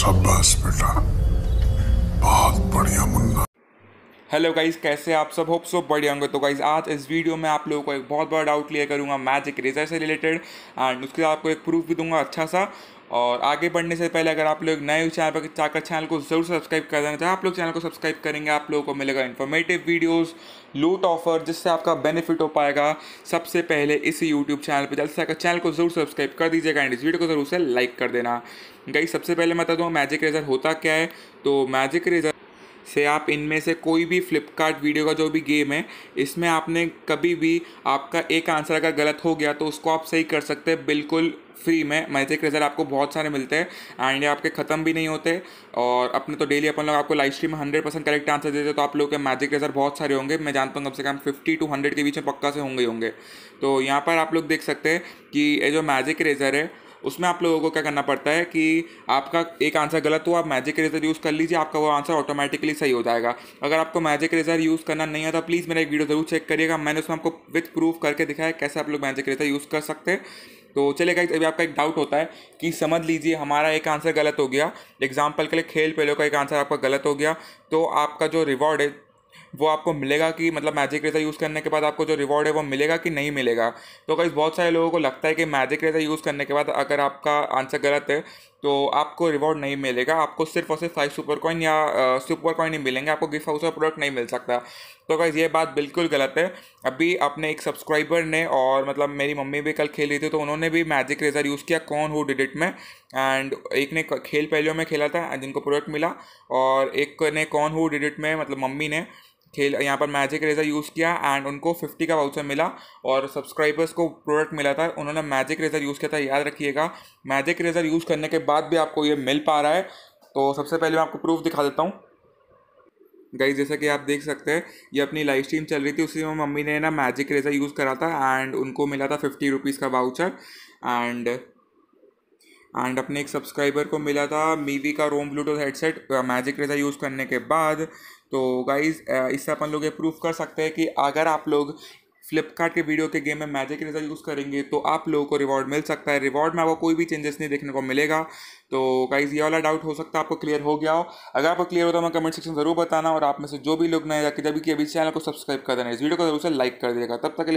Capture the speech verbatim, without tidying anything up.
शाबाश बेटा, बहुत बढ़िया मुन्ना। हेलो गाइस, कैसे आप सब, होप सो बढ़िया होंगे। तो गाइस आज इस वीडियो में आप लोगों को एक बहुत बड़ा डाउट क्लियर करूंगा मैजिक इरेजर से रिलेटेड, एंड उसके साथ आपको एक प्रूफ भी दूंगा अच्छा सा। और आगे बढ़ने से पहले अगर आप लोग नए चैनल पर जाकर चैनल को जरूर सब्सक्राइब कर देना चाहिए। आप लोग चैनल को सब्सक्राइब करेंगे, आप लोगों को मिलेगा इन्फॉर्मेटिव वीडियोस, लूट ऑफर, जिससे आपका बेनिफिट हो पाएगा सबसे पहले इसी YouTube चैनल पर। जल्द से अगर चैनल को जरूर सब्सक्राइब कर दीजिएगा एंड इस वीडियो को जरूर से लाइक कर देना। गाइस सबसे पहले मैं बता दूँ मैजिक इरेजर होता क्या है। तो मैजिक इरेजर से आप इनमें से कोई भी फ्लिपकार्ट वीडियो का जो भी गेम है, इसमें आपने कभी भी आपका एक आंसर अगर गलत हो गया तो उसको आप सही कर सकते हैं बिल्कुल फ्री में। मैजिक इरेजर आपको बहुत सारे मिलते हैं एंड ये आपके ख़त्म भी नहीं होते। और अपने तो डेली अपन लोग आपको लाइव स्ट्रीम में हंड्रेड परसेंट करेक्ट आंसर देते हैं, तो आप लोग के मैजिक इरेजर बहुत सारे होंगे। मैं जानता हूँ कम से कम फिफ्टी टू हंड्रेड के बीच में पक्का से होंगे होंगे। तो यहाँ पर आप लोग देख सकते हैं कि ये जो मैजिक इरेजर है उसमें आप लोगों को क्या करना पड़ता है कि आपका एक आंसर गलत हुआ, आप मैजिक इरेजर यूज़ कर लीजिए, आपका वो आंसर ऑटोमेटिकली सही हो जाएगा। अगर आपको मैजिक इरेजर यूज़ करना नहीं आता, प्लीज़ मेरा एक वीडियो ज़रूर चेक करिएगा, मैंने उसमें आपको विथ प्रूफ करके दिखाया कैसे आप लोग मैजिक इरेजर यूज़ कर सकते हैं। तो चलिए गाइस, अभी आपका एक डाउट होता है कि समझ लीजिए हमारा एक आंसर गलत हो गया, एग्जाम्पल के लिए खेल पहले का एक आंसर आपका गलत हो गया, तो आपका जो रिवॉर्ड है वो आपको मिलेगा कि मतलब मैजिक इरेजर यूज़ करने के बाद आपको जो रिवॉर्ड है वो मिलेगा कि नहीं मिलेगा। तो गाइस बहुत सारे लोगों को लगता है कि मैजिक इरेजर यूज़ करने के बाद अगर आपका आंसर गलत है तो आपको रिवॉर्ड नहीं मिलेगा, आपको सिर्फ और सिर्फ फाइव सुपर कॉइन या आ, सुपर कॉइन ही मिलेंगे, आपको गिफ्ट हाउस का प्रोडक्ट नहीं मिल सकता। तो गाइस ये बात बिल्कुल गलत है। अभी अपने एक सब्सक्राइबर ने, और मतलब मेरी मम्मी भी कल खेल रही थी तो उन्होंने भी मैजिक इरेजर यूज़ किया कौन हू डिड इट में, एंड एक ने खेल पहलुओं में खेला था जिनको प्रोडक्ट मिला, और एक ने कौन हू डिड इट में मतलब मम्मी ने खेल यहाँ पर मैजिक इरेजर यूज़ किया एंड उनको फिफ्टी का वाउचर मिला और सब्सक्राइबर्स को प्रोडक्ट मिला था। उन्होंने मैजिक इरेजर यूज़ किया था। याद रखिएगा मैजिक इरेजर यूज़ करने के बाद भी आपको ये मिल पा रहा है। तो सबसे पहले मैं आपको प्रूफ दिखा देता हूँ। गाइस जैसा कि आप देख सकते हैं ये अपनी लाइव स्ट्रीम चल रही थी, उसी में मम्मी ने ना मैजिक इरेजर यूज़ करा था एंड उनको मिला था फिफ्टी रुपीज़ का वाउचर, एंड एंड अपने एक सब्सक्राइबर को मिला था मीवी का Roam Bluetooth headset magic eraser use करने के बाद। तो गाइज़ इससे अपन लोग ये प्रूफ कर सकते हैं कि अगर आप लोग फ्लिपकार्ट के वीडियो के गेम में मैजिक इरेजर यूज़ करेंगे तो आप लोगों को रिवॉर्ड मिल सकता है। रिवॉर्ड में आपको कोई भी चेंजेस नहीं देखने को मिलेगा। तो गाइज़ ये वाला डाउट हो सकता है आपको क्लियर हो गया हो। अगर आपको क्लियर हो तो मैं कमेंट सेक्शन ज़रूर बताना, और आप में से जो भी लोग नए जाके जब भी अभी चैनल को सब्सक्राइब कर देना, इस वीडियो को जरूर से लाइक कर देगा। तब तक